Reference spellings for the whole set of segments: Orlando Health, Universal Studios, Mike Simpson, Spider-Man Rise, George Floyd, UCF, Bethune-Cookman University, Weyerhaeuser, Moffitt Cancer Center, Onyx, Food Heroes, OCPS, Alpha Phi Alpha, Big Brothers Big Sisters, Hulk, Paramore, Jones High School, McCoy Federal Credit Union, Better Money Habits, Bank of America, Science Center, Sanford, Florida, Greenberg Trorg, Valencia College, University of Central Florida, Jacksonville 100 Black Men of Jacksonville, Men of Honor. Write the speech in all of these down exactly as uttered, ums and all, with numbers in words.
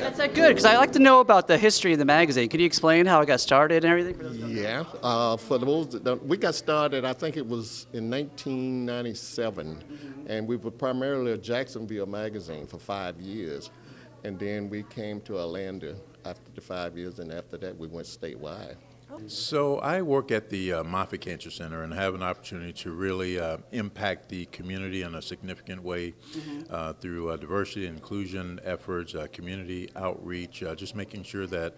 That's that good, because I like to know about the history of the magazine. Can you explain how it got started and everything? For those yeah, uh, for those that don't, we got started, I think it was in nineteen ninety-seven, mm-hmm. and we were primarily a Jacksonville magazine for five years, and then we came to Orlando after the five years, and after that we went statewide. So I work at the uh, Moffitt Cancer Center and have an opportunity to really uh, impact the community in a significant way mm-hmm. uh, through uh, diversity, inclusion efforts, uh, community outreach, uh, just making sure that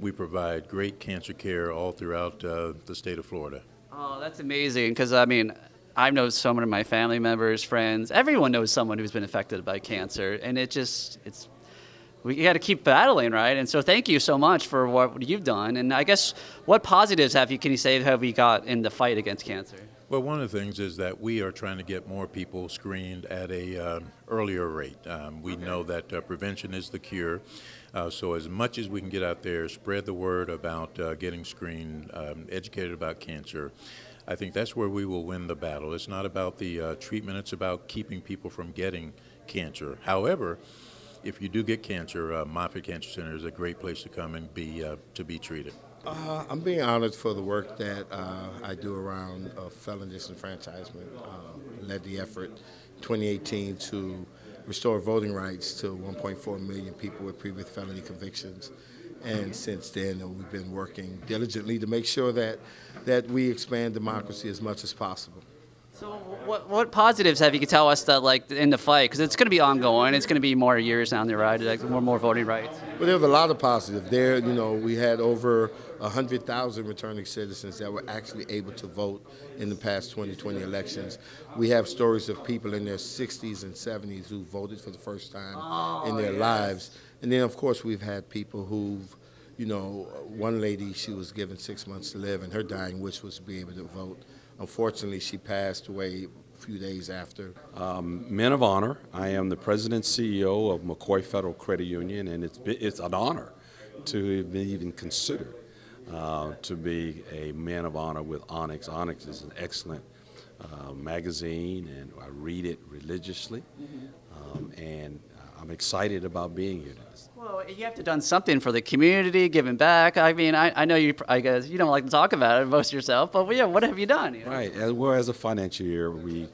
we provide great cancer care all throughout uh, the state of Florida. Oh, that's amazing, because I mean, I've known so many of my family members, friends, everyone knows someone who's been affected by cancer, and it just, it's we got to keep battling, right? And so thank you so much for what you've done. And I guess what positives have you, can you say, have we got in the fight against cancer? Well, one of the things is that we are trying to get more people screened at an uh, earlier rate. Um, we okay. know that uh, prevention is the cure. Uh, so as much as we can get out there, spread the word about uh, getting screened, um, educated about cancer. I think that's where we will win the battle. It's not about the uh, treatment. It's about keeping people from getting cancer. However, if you do get cancer, uh, Moffitt Cancer Center is a great place to come and be uh, to be treated. Uh, I'm being honored for the work that uh, I do around uh, felon disenfranchisement. Uh, led the effort in twenty eighteen to restore voting rights to one point four million people with previous felony convictions. And since then, we've been working diligently to make sure that, that we expand democracy as much as possible. So what, what positives have you can tell us that, like, in the fight? Because it's going to be ongoing. It's going to be more years down the road, like more more voting rights. Well, there's a lot of positives. There, you know, we had over one hundred thousand returning citizens that were actually able to vote in the past twenty twenty elections. We have stories of people in their sixties and seventies who voted for the first time oh, in their yes. lives. And then, of course, we've had people who've, you know, one lady, she was given six months to live, and her dying wish was to be able to vote. Unfortunately, she passed away a few days after. Um, Men of Honor, I am the President and C E O of McCoy Federal Credit Union, and it's, it's an honor to be even considered uh, to be a Man of Honor with Onyx. Onyx is an excellent uh, magazine, and I read it religiously, um, and I'm excited about being here. Well, you have to have done something for the community, giving back. I mean, I, I know you, I guess you don't like to talk about it most yourself, but yeah, what have you done? You know? Right. As, well, as a financier, we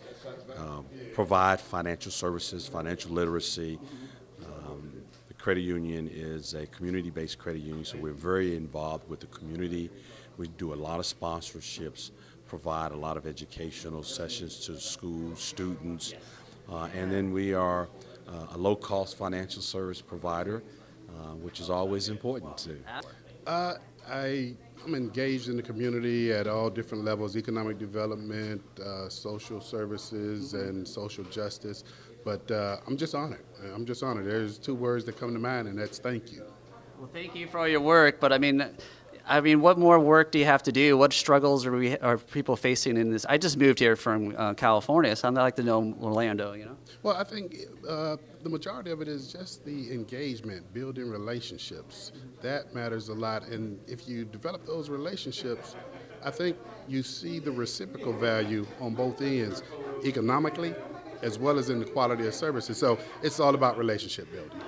um, provide financial services, financial literacy. Um, the credit union is a community-based credit union, so we're very involved with the community. We do a lot of sponsorships, provide a lot of educational sessions to schools, students, uh, and then we are Uh, a low-cost financial service provider, uh, which is always important too. Uh, I, I'm engaged in the community at all different levels, economic development, uh, social services, and social justice, but uh, I'm just honored. I'm just honored. There's two words that come to mind, and that's thank you. Well, thank you for all your work, but I mean, I mean, what more work do you have to do? What struggles are we are people facing in this? I just moved here from uh, California, so I'd like to know Orlando, you know? Well, I think uh, the majority of it is just the engagement, building relationships. That matters a lot, and if you develop those relationships, I think you see the reciprocal value on both ends, economically as well as in the quality of services. So it's all about relationship building.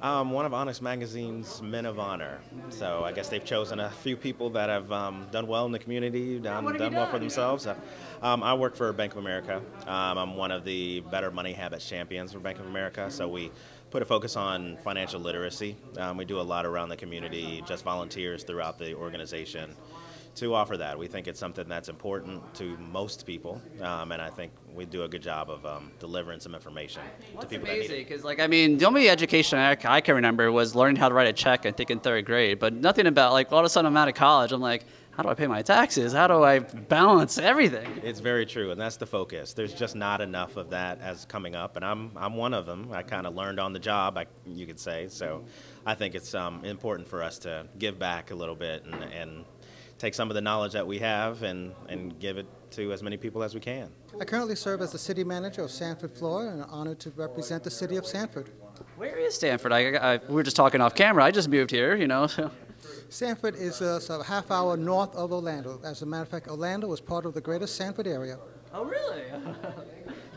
Um, one of Onyx Magazine's Men of Honor. So I guess they've chosen a few people that have um, done well in the community, done, done, done well for themselves. So, um, I work for Bank of America. Um, I'm one of the Better Money Habits champions for Bank of America. So we put a focus on financial literacy. Um, we do a lot around the community, just volunteers throughout the organization to offer that. We think it's something that's important to most people, um, and I think we do a good job of um, delivering some information What's to people amazing, that need it. Because, like, I mean, the only education I, I can remember was learning how to write a check, I think, in third grade, but nothing about, like, all of a sudden I'm out of college, I'm like, how do I pay my taxes? How do I balance everything? It's very true, and that's the focus. There's just not enough of that as coming up, and I'm, I'm one of them. I kind of learned on the job, I, you could say, so I think it's um, important for us to give back a little bit and, and take some of the knowledge that we have and, and give it to as many people as we can. I currently serve as the city manager of Sanford, Florida, and honored to represent the city of Sanford. Where is Sanford? I, I, we were just talking off camera. I just moved here, you know. So. Sanford is uh, so a half hour north of Orlando. As a matter of fact, Orlando is part of the greater Sanford area. Oh, really?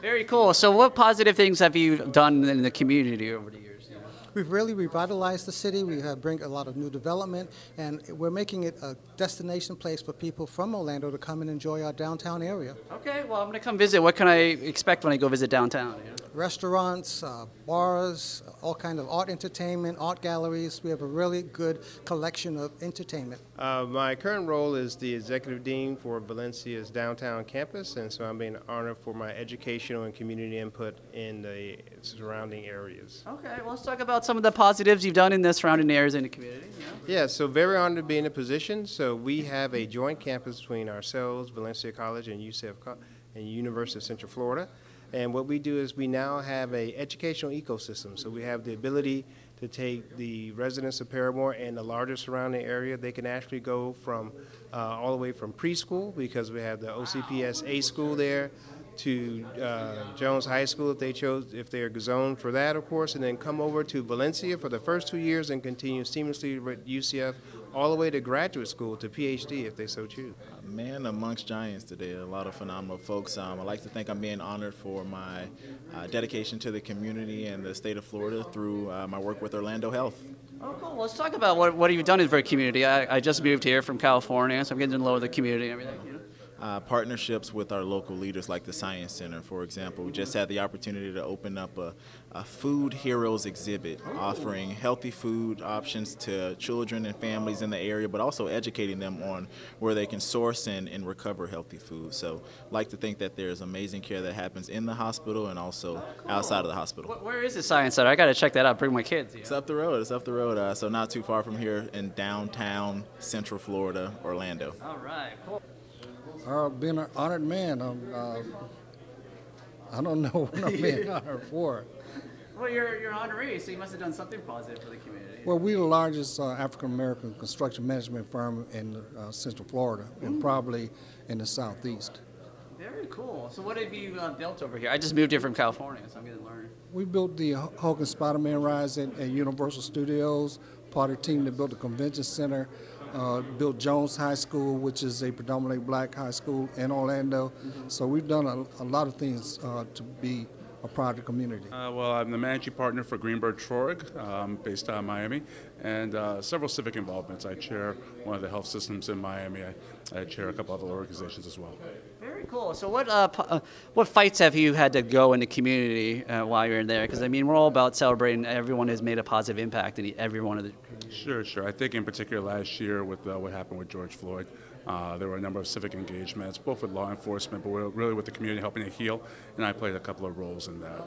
Very cool. So what positive things have you done in the community over the years? we've really revitalized the city. We have bring a lot of new development, and we're making it a destination place for people from Orlando to come and enjoy our downtown area. Okay, well, I'm going to come visit. What can I expect when I go visit downtown? Yeah. Restaurants, uh, bars, all kind of art entertainment, art galleries. We have a really good collection of entertainment. Uh, my current role is the executive dean for Valencia's downtown campus, and so I'm being honored for my educational and community input in the surrounding areas. Okay, well, let's talk about some of the positives you've done in the surrounding areas in the community. Yeah, yeah, so very honored to be in a position. So we have a joint campus between ourselves, Valencia College, and U C F and University of Central Florida. And what we do is we now have an educational ecosystem. So we have the ability to take the residents of Paramore and the larger surrounding area. They can actually go from uh, all the way from preschool, because we have the O C P S A school there, to uh, Jones High School if they chose, if they're zoned for that, of course, and then come over to Valencia for the first two years and continue seamlessly with U C F all the way to graduate school, to P H D if they so choose. Man amongst giants today, a lot of phenomenal folks. Um, I like to think I'm being honored for my uh, dedication to the community and the state of Florida through uh, my work with Orlando Health. Oh, cool. Let's talk about what, what you've done for the community. I, I just moved here from California, so I'm getting to know the community and everything. You know? Uh, partnerships with our local leaders like the Science Center, for example. We just had the opportunity to open up a, a Food Heroes exhibit, offering healthy food options to children and families in the area, but also educating them on where they can source and, and recover healthy food. So I'd like to think that there's amazing care that happens in the hospital and also oh, cool. outside of the hospital. Where is the Science Center? I got to check that out, bring my kids. Yeah. It's up the road, it's up the road. Uh, so not too far from here in downtown Central Florida, Orlando. All right, cool. I've been an honored man. I'm, uh, I don't know what I'm being honored for. Well, you're, you're honoree, so you must have done something positive for the community. Well, we're the largest uh, African-American construction management firm in uh, Central Florida, mm. and probably in the Southeast. Very cool. So what have you uh, built over here? I just moved here from California, so I'm going to learn. We built the Hulk and Spider-Man Rise at, at Universal Studios, part of the team that built the convention center. Uh, built Jones High School, which is a predominantly black high school in Orlando. Mm-hmm. So we've done a, a lot of things uh, to be a proud community. Uh, well, I'm the managing partner for Greenberg Trorg, um, based out of Miami, and uh, several civic involvements. I chair one of the health systems in Miami. I, I chair a couple other organizations as well. Very cool. So what uh, uh, what fights have you had to go in the community uh, while you're in there? Because, I mean, we're all about celebrating everyone has made a positive impact in every one of the communities. Sure, sure. I think in particular last year with uh, what happened with George Floyd, Uh, there were a number of civic engagements, both with law enforcement, but we're really with the community helping it heal, and I played a couple of roles in that.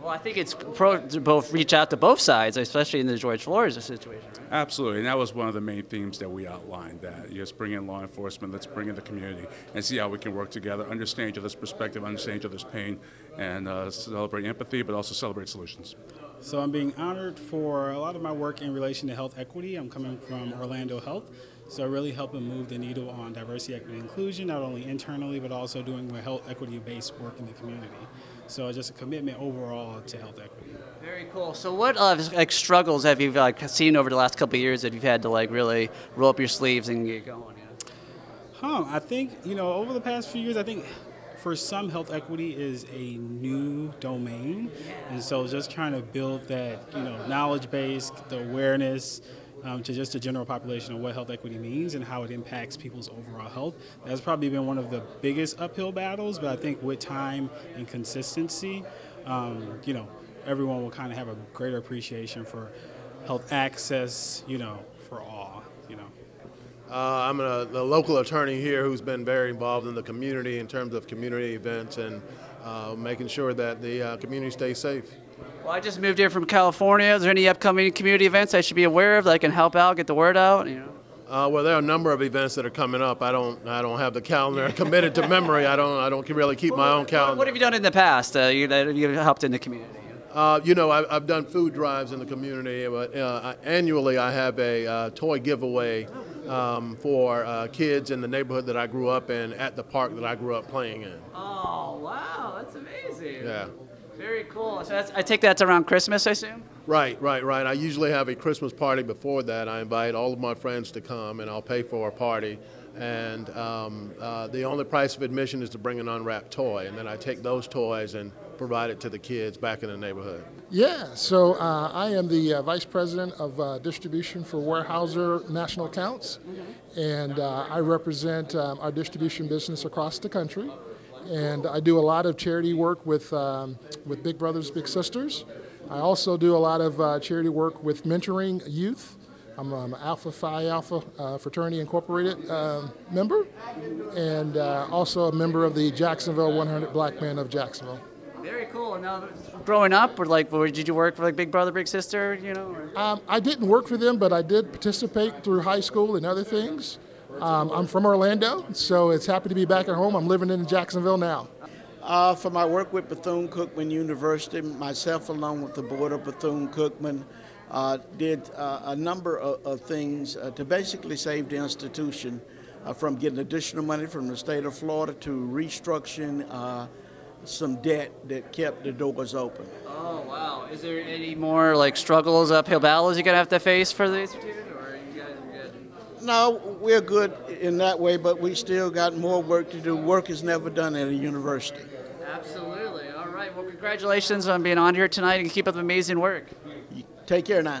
Well, I think it's pro to both reach out to both sides, especially in the George Floyd situation. Right? Absolutely, and that was one of the main themes that we outlined, that you just bring in law enforcement, let's bring in the community, and see how we can work together, understand each other's perspective, understand each other's pain, and uh, celebrate empathy, but also celebrate solutions. So I'm being honored for a lot of my work in relation to health equity. I'm coming from Orlando Health. So really helping move the needle on diversity, equity, and inclusion, not only internally, but also doing more health equity-based work in the community. So just a commitment overall to health equity. Very cool. So what uh, like struggles have you like, seen over the last couple of years that you've had to like really roll up your sleeves and get going? Yeah? Huh, I think, you know, over the past few years, I think for some health equity is a new domain. And so just trying to build that, you know, knowledge base, the awareness, Um, to just the general population of what health equity means and how it impacts people's overall health. That's probably been one of the biggest uphill battles, but I think with time and consistency, um, you know, everyone will kind of have a greater appreciation for health access, you know, for all, you know. Uh, I'm a the local attorney here who's been very involved in the community in terms of community events and uh, making sure that the uh, community stays safe. Well, I just moved here from California. Is there any upcoming community events I should be aware of that I can help out, get the word out? You know? Uh, well, there are a number of events that are coming up. I don't, I don't have the calendar committed to memory. I don't, I don't really keep well, my own calendar. What have you done in the past? Uh, you, you helped in the community. Uh, you know, I've, I've done food drives in the community. But, uh, annually, I have a uh, toy giveaway um, for uh, kids in the neighborhood that I grew up in, at the park that I grew up playing in. Oh wow, that's amazing. Yeah. Very cool. So that's, I take that's around Christmas, I assume? Right, right, right. I usually have a Christmas party before that. I invite all of my friends to come, and I'll pay for a party. And um, uh, the only price of admission is to bring an unwrapped toy. And then I take those toys and provided to the kids back in the neighborhood. Yeah, so uh, I am the uh, Vice President of uh, Distribution for Weyerhaeuser National Accounts, and uh, I represent um, our distribution business across the country. And I do a lot of charity work with, um, with Big Brothers Big Sisters. I also do a lot of uh, charity work with mentoring youth. I'm an Alpha Phi Alpha uh, Fraternity Incorporated uh, member, and uh, also a member of the Jacksonville one hundred Black Men of Jacksonville. Very cool. And now, growing up, or like, did you work for like Big Brother, Big Sister? You know, or? Um, I didn't work for them, but I did participate through high school and other things. Um, I'm from Orlando, so it's happy to be back at home. I'm living in Jacksonville now. Uh, for my work with Bethune-Cookman University, myself along with the board of Bethune-Cookman uh, did uh, a number of, of things uh, to basically save the institution uh, from getting additional money from the state of Florida to restructuring uh, some debt that kept the doors open. Oh, wow. Is there any more like struggles, uphill battles you're going to have to face for the institution? No, we're good in that way, but we still got more work to do. Work is never done at a university. Absolutely. All right. Well, congratulations on being on here tonight and keep up the amazing work. Take care now.